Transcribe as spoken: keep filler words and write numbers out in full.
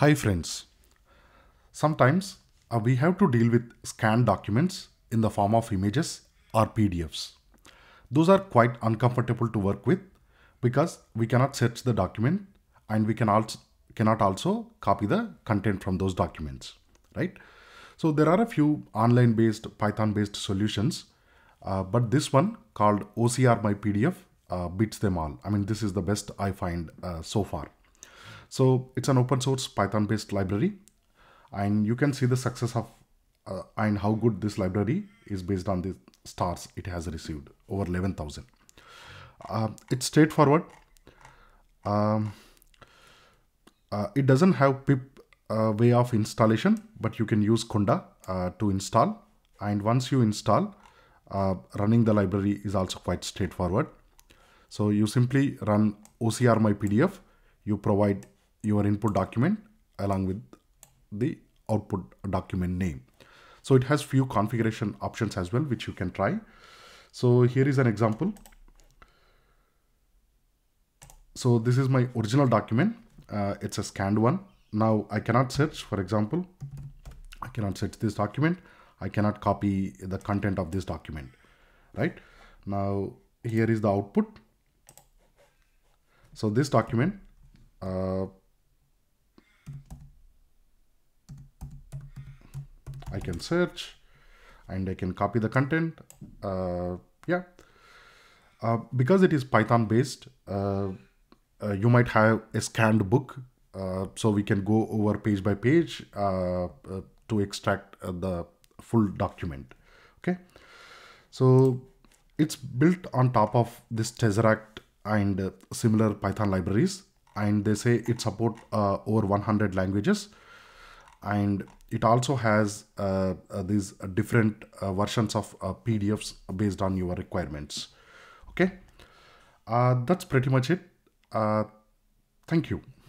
Hi friends, sometimes uh, we have to deal with scanned documents in the form of images or P D Fs. Those are quite uncomfortable to work with because we cannot search the document and we can also, cannot also copy the content from those documents, right? So there are a few online based Python based solutions, uh, but this one called O C R my P D F uh, beats them all. I mean, this is the best I find uh, so far. So it's an open source Python based library, and you can see the success of uh, and how good this library is based on the stars it has received, over eleven thousand. Uh, it's straightforward. Um, uh, it doesn't have pip uh, way of installation, but you can use Conda uh, to install. And once you install, uh, running the library is also quite straightforward. So you simply run O C R my P D F, you provide your input document along with the output document name. So it has few configuration options as well, which you can try. So here is an example. So this is my original document. Uh, it's a scanned one. Now I cannot search, for example, I cannot search this document. I cannot copy the content of this document, right? Now here is the output. So this document, Uh, I can search and I can copy the content. Uh, yeah, uh, because it is Python based, uh, uh, you might have a scanned book. Uh, so we can go over page by page uh, uh, to extract uh, the full document. Okay, so it's built on top of this Tesseract and uh, similar Python libraries. And they say it supports uh, over one hundred languages, and it also has uh, uh, these different uh, versions of uh, P D Fs based on your requirements. Okay, uh, that's pretty much it. Uh, thank you.